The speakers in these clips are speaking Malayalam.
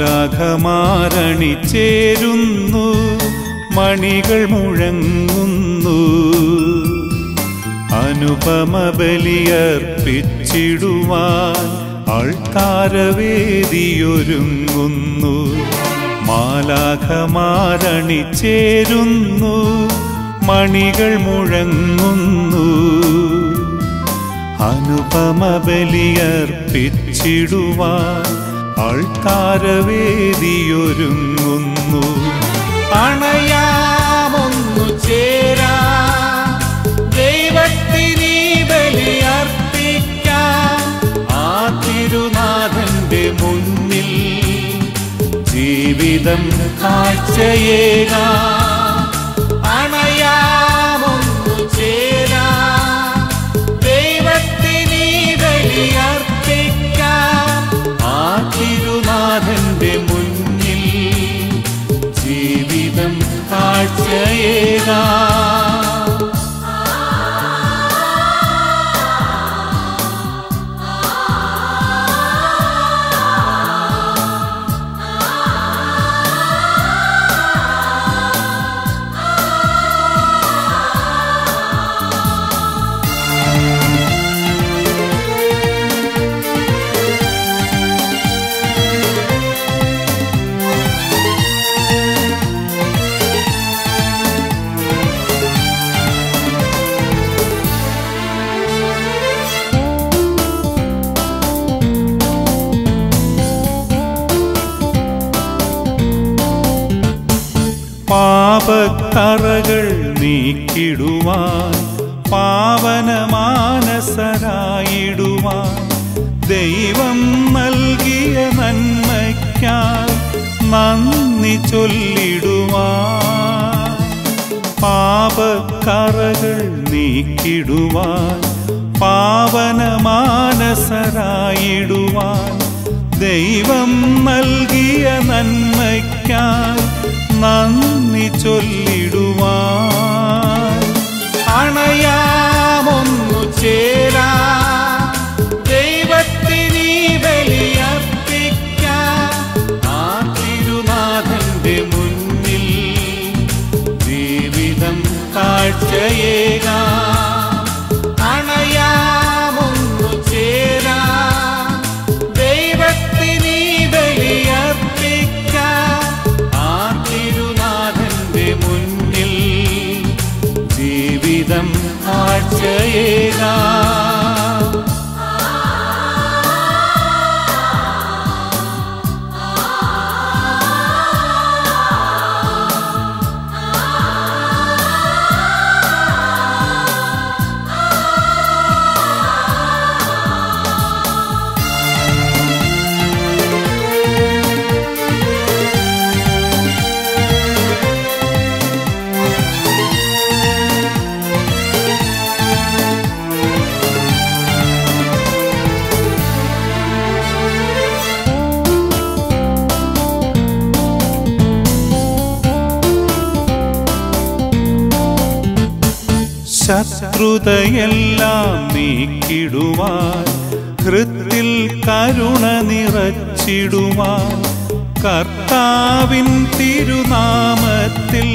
മാലാഖമാരണി ചേരുന്നു, മണികൾ മുഴങ്ങുന്നു, അനുപമ ബലിയർപ്പിച്ചിടുവാൻ ആൾത്താരവേദിയൊരുങ്ങുന്നു. മാലാഖമാരണി ചേരുന്നു, മണികൾ മുഴങ്ങുന്നു, അനുപമ ബലിയർപ്പിച്ചിടുവാൻ ആൾത്താരവേദിയൊരുങ്ങുന്നു. അണയാമൊന്നു ചേരാ, ദൈവത്തിനീ ബലിയർപ്പിക്കാൻ, ആ തിരുനാഥന്റെ മുന്നിൽ ജീവിതം കാഴ്ചയേകാം. പാപത്തറകൾ നീക്കിടുവാൻ, പാവന മാനസരായിടുവാൻ, ദൈവം നൽകിയ നന്മയ്ക്കാൽ നന്ദി ചൊല്ലിടുവാൻ. പാപക്കറകൾ നീക്കിടുവാൻ, പാവന മാനസരായിടുവാൻ, ദൈവം നൽകിയ നന്മയ്ക്കാൽ നന്ദി ചൊല്ലിടുവാൻ. അണയാമൊന്നു ചേരാ, ദൈവത്തിനീ ബലിയർപ്പിക്കാൻ, ആ തിരുനാഥന്റെ മുന്നിൽ ജീവിതം കാഴ്ചയേകാം. ശത്രുതയെല്ലാം നീക്കിടുവാൻ, ഹൃത്തിൽ കരുണ നിറച്ചിടുവാൻ, കർത്താവിൻ തിരുനാമത്തിൽ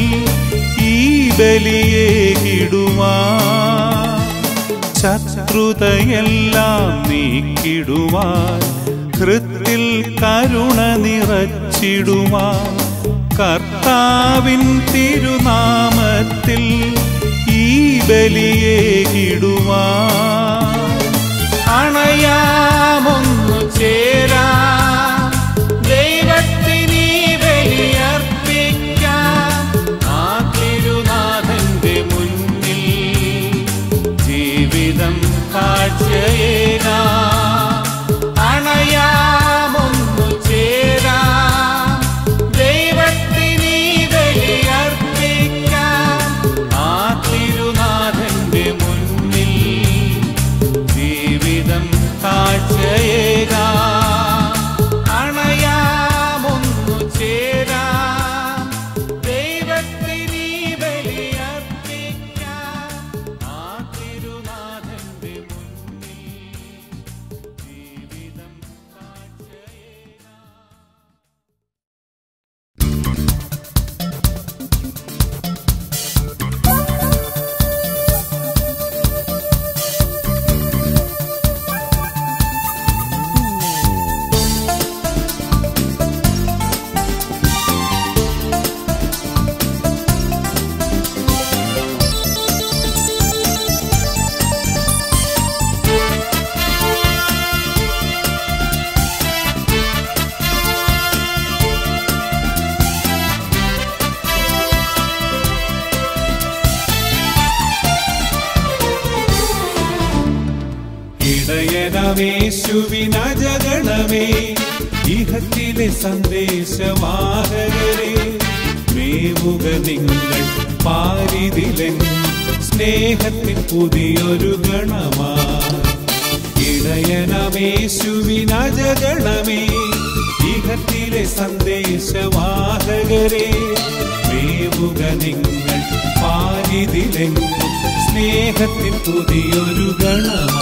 ഈ ബലിയേകിടുവാൻ. ശത്രുതയെല്ലാം നീക്കിടുവാൻ, ഹൃത്തിൽ കരുണ നിറച്ചിടുവാൻ, കർത്താവിൻ തിരുനാമത്തിൽ ബലിയേകിടുവാൻ. അണയാമൊന്നു ചേരാ, ദൈവത്തിനീ ബലിയർപ്പിക്കാൻ, ആ തിരുനാഥന്റെ മുന്നിൽ ജീവിതം കാഴ്ചയേകാം. ഗണമേ ശുവിന ജഗണമേ ഇഹത്തിലെ സന്ദേശവാഹകരേ മേവുക നിങ്ങൾ പാരിതിലെങ്ങും സ്നേഹത്തിൻ പുതിയൊരു ഗണമാ ഇടയനമേ ശുവിന ജഗണമേ ഇഹത്തിലെ സന്ദേശവാഹകരേ മേവുക നിങ്ങൾ പാരിതിലെങ്ങും സ്നേഹത്തിൻ പുതിയൊരു ഗണമാ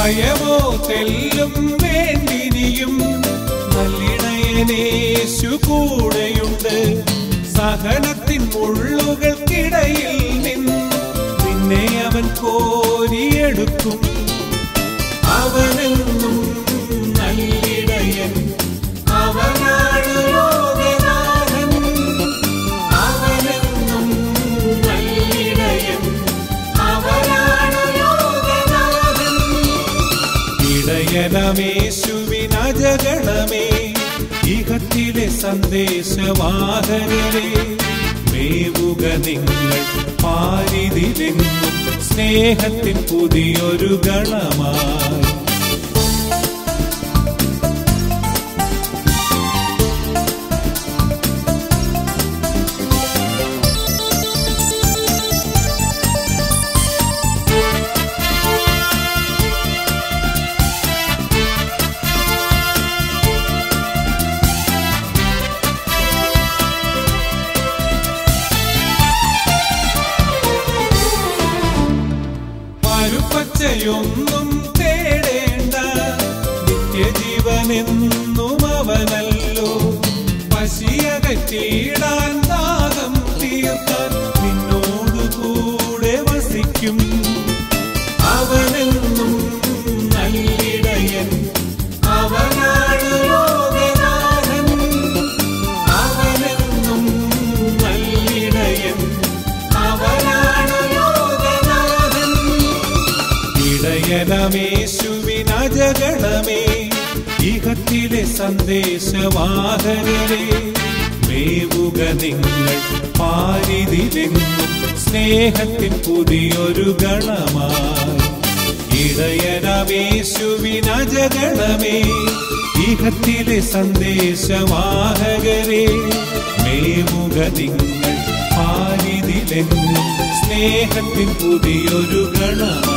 ഭയമോ തെല്ലും വേണ്ടിനിയും നല്ലിടയനേശു കൂടെയുണ്ട് സഹനത്തിൻ മുള്ളുകൾക്കിടയിൽ നിന്ന് നിന്നെ അവൻ കോരിയെടുക്കും അവനെന്നും നല്ലിടയൻ അവനാണ് ലോകനാഥൻ അവനെന്നും നല്ലിടയൻ അവനാണ് ലോകനാഥൻ ഇടയനമേശുവിന ജഗണമേ ഇഹത്തിലെ സന്ദേശവാഹകരേ മേവുക നിങ്ങൾ പാരിതിലെങ്ങും സ്നേഹത്തിൻ പുതിയൊരു ഗണമായി ൊന്നും തേടേണ്ട നിത്യജീവനെന്നും അവനല്ലോ പശിയകറ്റിയിടാൻ ദാഹം തീർത്താൻ നിന്നോടു കൂടെ വസിക്കും അവനെന്നും നല്ലിടയൻ അവനാണ് ലോകനാഥൻ അവനെന്നും നല്ലിടയൻ അവനാണ് ലോകനാഥൻ ഇടയനമേശുവിന ജഗണമേ ഇഹത്തിലെ സന്ദേശവാഹകരേ മേവുക നിങ്ങൾ പാരിതിലെങ്ങും സ്നേഹത്തിൻ പുതിയൊരു ഗണമായി ഇടയനമേശുവിന ജഗണമേ ഇഹത്തിലെ സന്ദേശവാഹകരേ മേവുക നിങ്ങൾ പാരിതിലെങ്ങും സ്നേഹത്തിൻ പുതിയൊരു ഗണമായി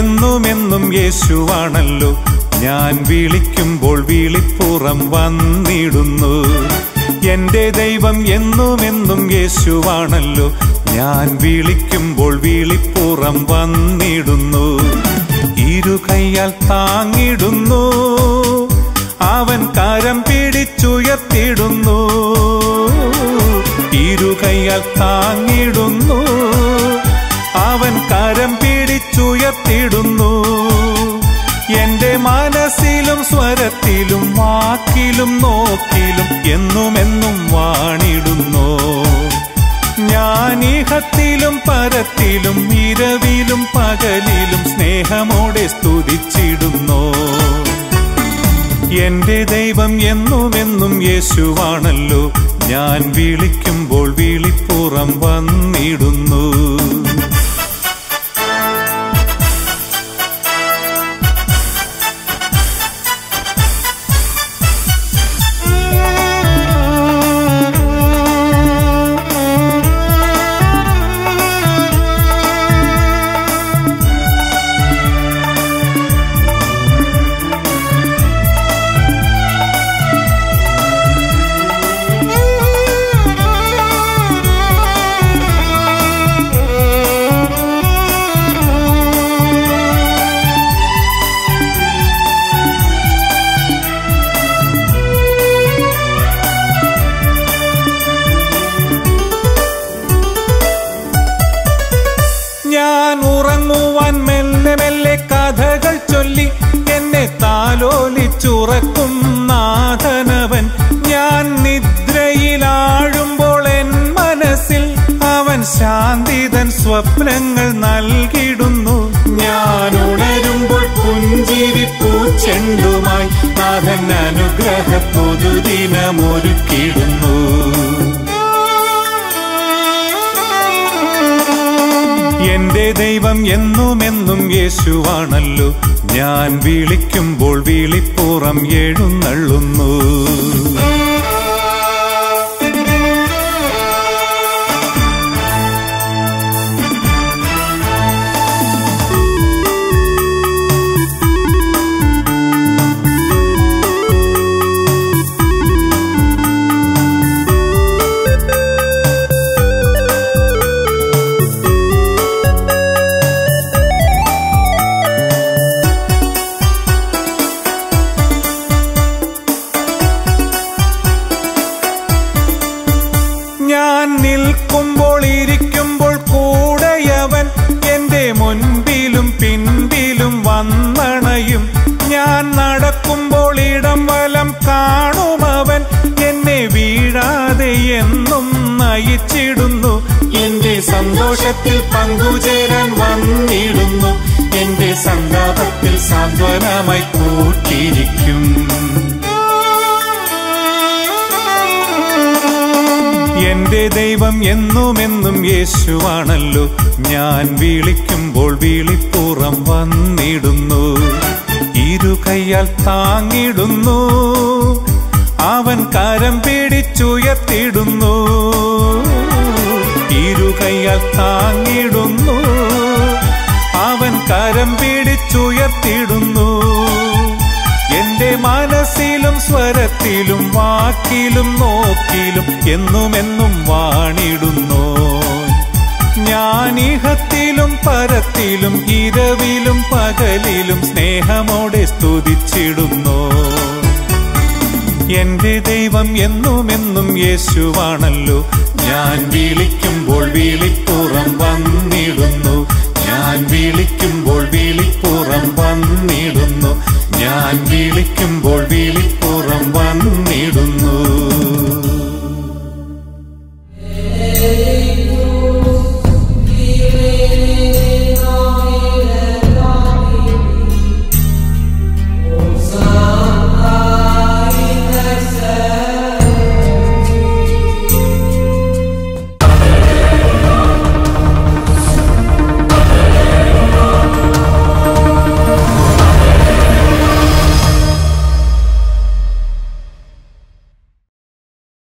എന്നുമെന്നും യേശുവാണല്ലോ ഞാൻ വിളിക്കുമ്പോൾ വിളിപ്പുറം വന്നിടുന്നു. എൻ്റെ ദൈവം എന്നുമെന്നും യേശുവാണല്ലോ ഞാൻ വിളിക്കുമ്പോൾ വിളിപ്പുറം വന്നിടുന്നു. ഇരുകൈയാൽ താങ്ങിടുന്നു, അവൻ കരം പിടിച്ചുയർത്തിടുന്നു. ഇരുകൈയാൽ താങ്ങിടുന്നു, അവൻ കരം പിടിച്ചുയർത്തിടുന്നു. എന്റെ മനസ്സിലും സ്വരത്തിലും വാക്കിലും നോക്കിലും എന്നുമെന്നും വാണിടുന്നു. ഞാനിഹത്തിലും പരത്തിലും ഇരവിലും പകലിലും സ്നേഹമോടെ സ്തുതിച്ചിടുന്നു. എന്റെ ദൈവം എന്നുമെന്നും യേശുവാണല്ലോ ഞാൻ വിളിക്കുമ്പോൾ വിളിപ്പുറം വന്നിടുന്നു. ചൊല്ലി എന്നെ താലോലിച്ചുറക്കും നാഥനവൻ. ഞാൻ നിദ്രയിലാഴുമ്പോൾ എൻ മനസ്സിൽ അവൻ ശാന്തിതൻ സ്വപ്നങ്ങൾ നൽകിടുന്നു. ഞാൻ ഉണരുമ്പോൾ പുഞ്ചിരി പൂച്ചെണ്ടുമായി നാഥൻ അനുഗ്രഹ പൊതുദിനമൊരുക്കിടുന്നു. എന്റെ ദൈവം എന്നുമെന്നും യേശുവാണല്ലോ, ഞാൻ വിളിക്കുമ്പോൾ വിളിപ്പുറം എഴുന്നള്ളുന്നു. എന്റെ സന്തോഷത്തിൽ പങ്കുചേരാൻ വന്നിടുന്നു, എന്റെ സന്താപത്തിൽ സാന്ത്വനമായി കൂട്ടിരിക്കും. എന്റെ ദൈവം എന്നുമെന്നും യേശുവാണല്ലോ, ഞാൻ വിളിക്കുമ്പോൾ വിളിപ്പുറം വന്നിടുന്നു. ഇരു കൈയാൽ താങ്ങിടുന്നു, അവൻ കരം പിടിച്ചുയർത്തിടുന്നു. ഇരുകൈയാൽ താങ്ങിടുന്നു, അവൻ കരം പിടിച്ചുയർത്തിടുന്നു. എന്റെ മനസ്സിലും സ്വരത്തിലും വാക്കിലും നോക്കിലും എന്നുമെന്നും വാണിടുന്നു. ഞാനിഹത്തിലും പരത്തിലും ഇരവിലും പകലിലും സ്നേഹമോടെ സ്തുതിച്ചിടുന്നു. എന്റെ ദൈവം എന്നുമെന്നും യേശുവാണല്ലോ, ഞാൻ വിളിക്കുമ്പോൾ വിളിപ്പുറം വന്നിടുന്നു, ഞാൻ വിളിക്കുമ്പോൾ വിളിപ്പുറം വന്നിടുന്നു, ഞാൻ വിളിക്കും